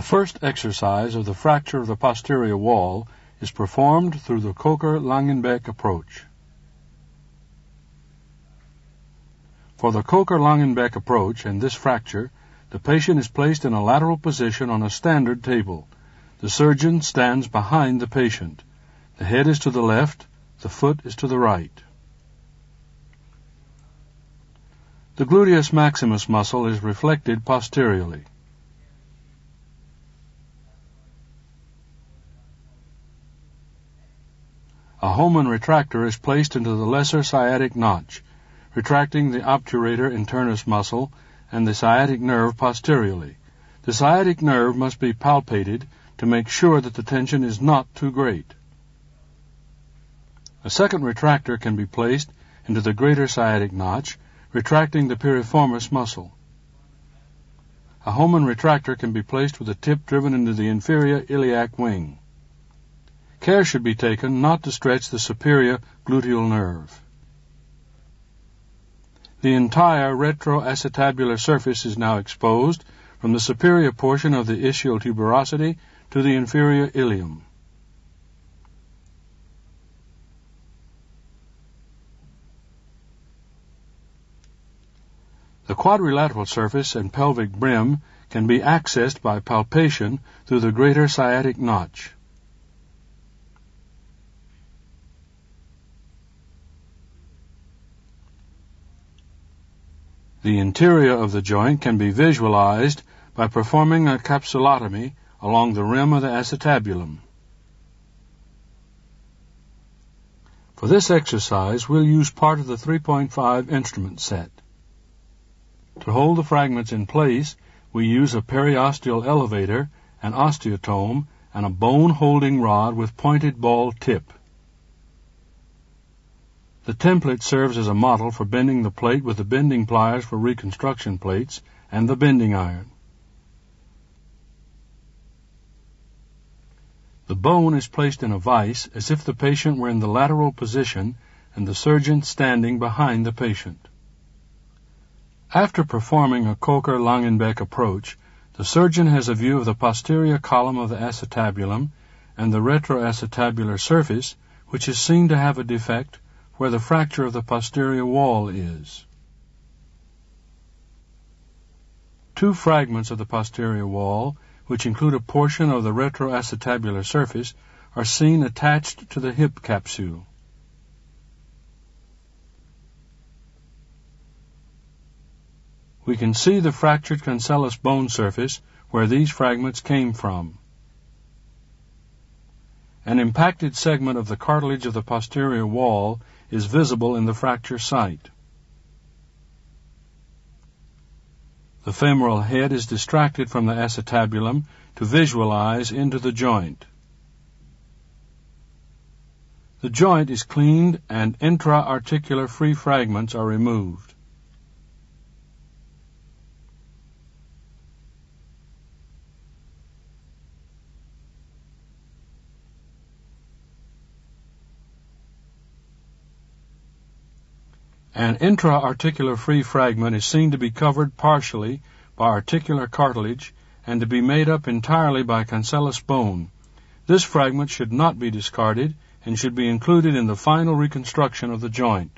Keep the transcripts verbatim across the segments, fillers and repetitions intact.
The first exercise of the fracture of the posterior wall is performed through the Kocher-Langenbeck approach. For the Kocher-Langenbeck approach and this fracture, the patient is placed in a lateral position on a standard table. The surgeon stands behind the patient. The head is to the left, the foot is to the right. The gluteus maximus muscle is reflected posteriorly. A Hohmann retractor is placed into the lesser sciatic notch, retracting the obturator internus muscle and the sciatic nerve posteriorly. The sciatic nerve must be palpated to make sure that the tension is not too great. A second retractor can be placed into the greater sciatic notch, retracting the piriformis muscle. A Hohmann retractor can be placed with a tip driven into the inferior iliac wing. Care should be taken not to stretch the superior gluteal nerve. The entire retroacetabular surface is now exposed from the superior portion of the ischial tuberosity to the inferior ilium. The quadrilateral surface and pelvic brim can be accessed by palpation through the greater sciatic notch. The interior of the joint can be visualized by performing a capsulotomy along the rim of the acetabulum. For this exercise, we'll use part of the three point five instrument set. To hold the fragments in place, we use a periosteal elevator, an osteotome, and a bone-holding rod with pointed ball tip. The template serves as a model for bending the plate with the bending pliers for reconstruction plates and the bending iron. The bone is placed in a vise as if the patient were in the lateral position and the surgeon standing behind the patient. After performing a Kocher-Langenbeck approach, the surgeon has a view of the posterior column of the acetabulum and the retroacetabular surface, which is seen to have a defect where the fracture of the posterior wall is. Two fragments of the posterior wall, which include a portion of the retroacetabular surface, are seen attached to the hip capsule. We can see the fractured cancellous bone surface where these fragments came from. An impacted segment of the cartilage of the posterior wall is visible in the fracture site. The femoral head is distracted from the acetabulum to visualize into the joint. The joint is cleaned and intra-articular free fragments are removed. An intra-articular free fragment is seen to be covered partially by articular cartilage and to be made up entirely by cancellous bone. This fragment should not be discarded and should be included in the final reconstruction of the joint.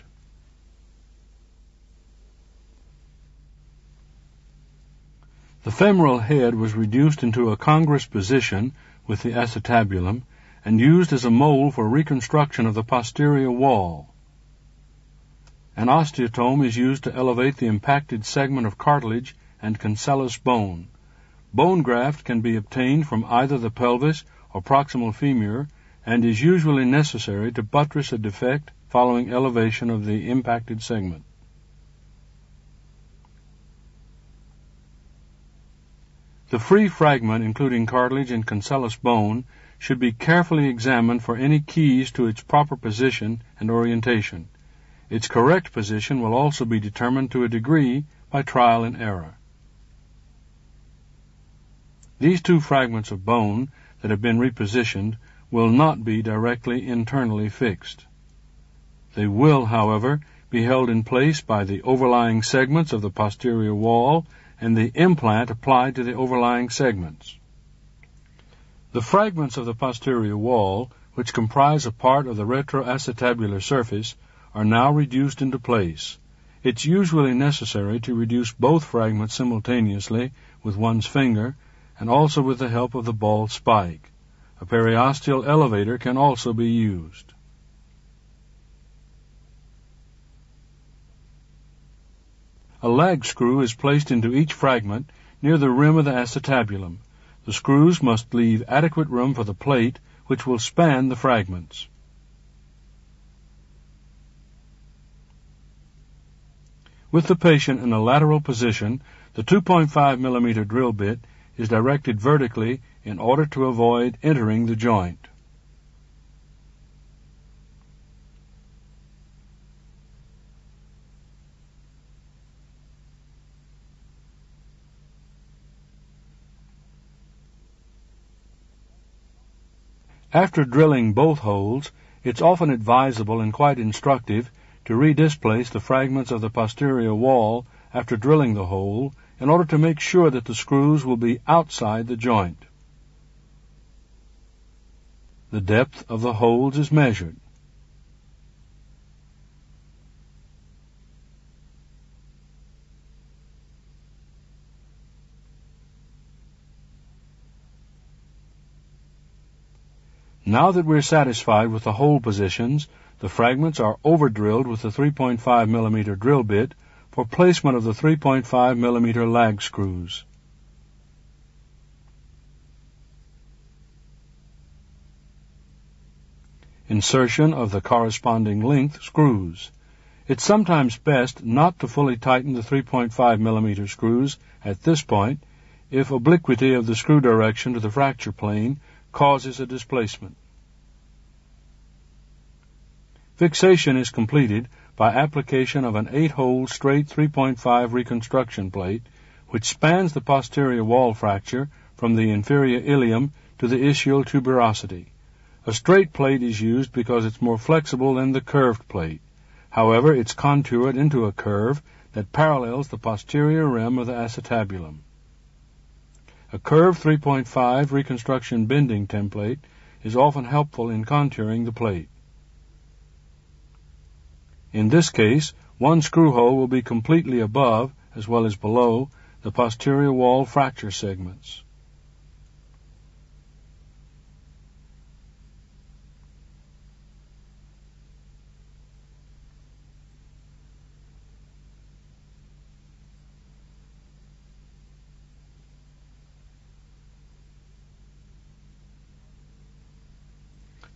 The femoral head was reduced into a congruous position with the acetabulum and used as a mold for reconstruction of the posterior wall. An osteotome is used to elevate the impacted segment of cartilage and cancellous bone. Bone graft can be obtained from either the pelvis or proximal femur and is usually necessary to buttress a defect following elevation of the impacted segment. The free fragment, including cartilage and cancellous bone, should be carefully examined for any keys to its proper position and orientation. Its correct position will also be determined to a degree by trial and error. These two fragments of bone that have been repositioned will not be directly internally fixed. They will, however, be held in place by the overlying segments of the posterior wall and the implant applied to the overlying segments. The fragments of the posterior wall, which comprise a part of the retroacetabular surface, are now reduced into place. It's usually necessary to reduce both fragments simultaneously with one's finger and also with the help of the ball spike. A periosteal elevator can also be used. A lag screw is placed into each fragment near the rim of the acetabulum. The screws must leave adequate room for the plate, which will span the fragments. With the patient in a lateral position, the two point five millimeter drill bit is directed vertically in order to avoid entering the joint. After drilling both holes, it's often advisable and quite instructive to redisplace the fragments of the posterior wall after drilling the hole in order to make sure that the screws will be outside the joint. The depth of the holes is measured. Now that we're satisfied with the hole positions, the fragments are overdrilled with the three point five millimeter drill bit for placement of the three point five millimeter lag screws. Insertion of the corresponding length screws. It's sometimes best not to fully tighten the three point five millimeter screws at this point if obliquity of the screw direction to the fracture plane causes a displacement. Fixation is completed by application of an eight-hole straight three point five reconstruction plate, which spans the posterior wall fracture from the inferior ilium to the ischial tuberosity. A straight plate is used because it's more flexible than the curved plate. However, it's contoured into a curve that parallels the posterior rim of the acetabulum. A curved three point five reconstruction bending template is often helpful in contouring the plate. In this case, one screw hole will be completely above, as well as below, the posterior wall fracture segments.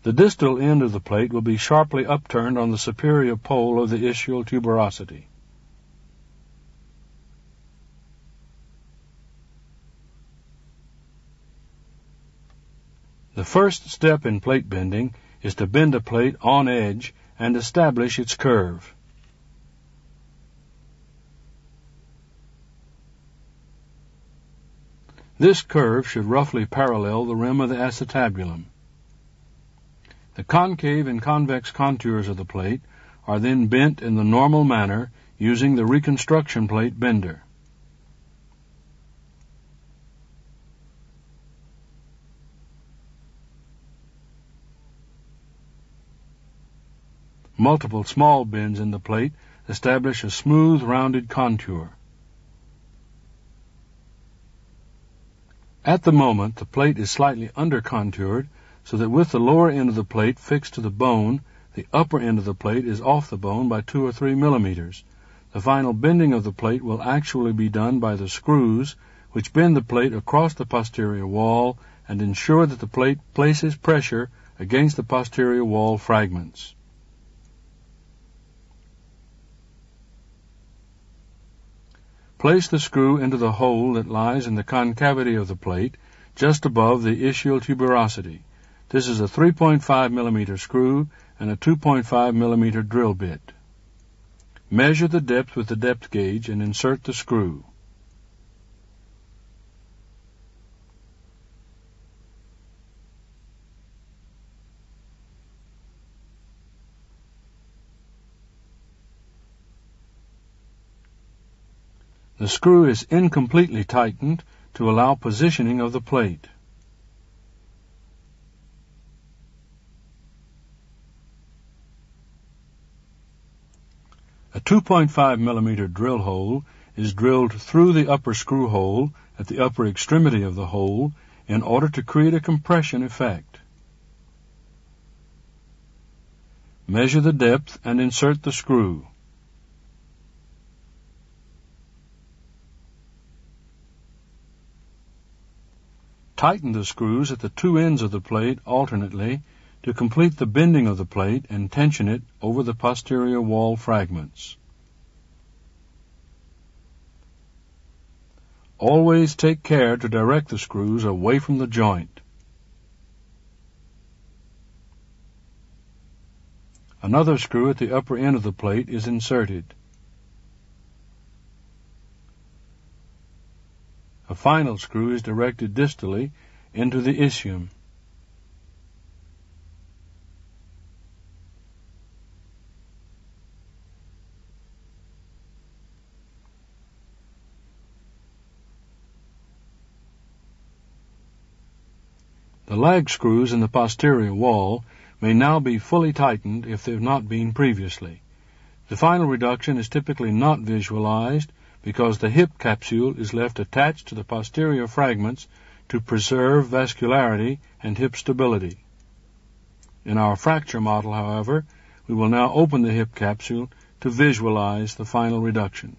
The distal end of the plate will be sharply upturned on the superior pole of the ischial tuberosity. The first step in plate bending is to bend a plate on edge and establish its curve. This curve should roughly parallel the rim of the acetabulum. The concave and convex contours of the plate are then bent in the normal manner using the reconstruction plate bender. Multiple small bends in the plate establish a smooth, rounded contour. At the moment, the plate is slightly under-contoured, so that with the lower end of the plate fixed to the bone, the upper end of the plate is off the bone by two or three millimeters. The final bending of the plate will actually be done by the screws, which bend the plate across the posterior wall and ensure that the plate places pressure against the posterior wall fragments. Place the screw into the hole that lies in the concavity of the plate, just above the ischial tuberosity. This is a three point five millimeter screw and a two point five millimeter drill bit. Measure the depth with the depth gauge and insert the screw. The screw is incompletely tightened to allow positioning of the plate. A two point five millimeter drill hole is drilled through the upper screw hole at the upper extremity of the hole in order to create a compression effect. Measure the depth and insert the screw. Tighten the screws at the two ends of the plate alternately to complete the bending of the plate and tension it over the posterior wall fragments. Always take care to direct the screws away from the joint. Another screw at the upper end of the plate is inserted. A final screw is directed distally into the ischium. The lag screws in the posterior wall may now be fully tightened if they have not been previously. The final reduction is typically not visualized because the hip capsule is left attached to the posterior fragments to preserve vascularity and hip stability. In our fracture model, however, we will now open the hip capsule to visualize the final reduction.